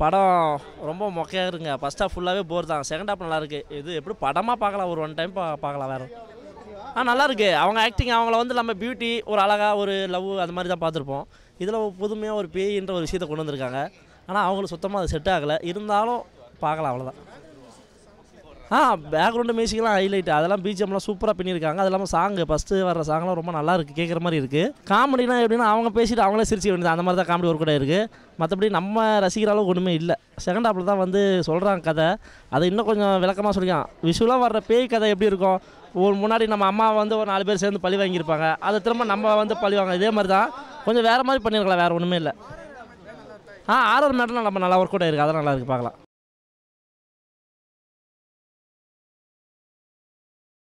Pada rombo mokya irunga, pasta fullave bore dhaan, second half nalla irukku, idu epdi padama paakala oru one time paakala vera. Nalla irukku, avanga acting avangala vandu nama beauty, oru alaga, oru love adhu mari dhaan paathirupom. Idhula pudhumaiya oru pey endra oru vishayatha kondu vandirukanga. Ana avangalukku suttama adu set agala, irundhalum paakala avladhaan. Background music la highlight, adhalam BGM la super ah pannirukanga, adhalam song first varra song la romba nalla irukku, kekkra mari irukku. Comedy na epdina avanga pesitu avangala sirichu vendha, andha mari dhaan comedy work irukku. மற்றபடி நம்ம ரசிகர் அளவுக்கு ஒன்றுமே இல்லை. செகண்ட் ஹாப்பில் தான் வந்து சொல்கிறாங்க கதை, அதை இன்னும் கொஞ்சம் விளக்கமாக சொல்லிக்கலாம். விஷுவலாக வர்ற பேய் கதை எப்படி இருக்கும், ஒரு முன்னாடி நம்ம அம்மா வந்து ஒரு 4 பேர் சேர்ந்து பழி வாங்கியிருப்பாங்க, அதை திரும்ப நம்ம வந்து பழி வாங்க, இதே மாதிரி தான் கொஞ்சம் வேறு மாதிரி பண்ணியிருக்கலாம், வேறு ஒன்றுமே இல்லை. ஆர்ஆர் மேட்டர்லாம் நம்ம நல்லா ஒர்க் அவுட் ஆகிருக்கு, அதெல்லாம் நல்லா இருக்குது, பார்க்கலாம்.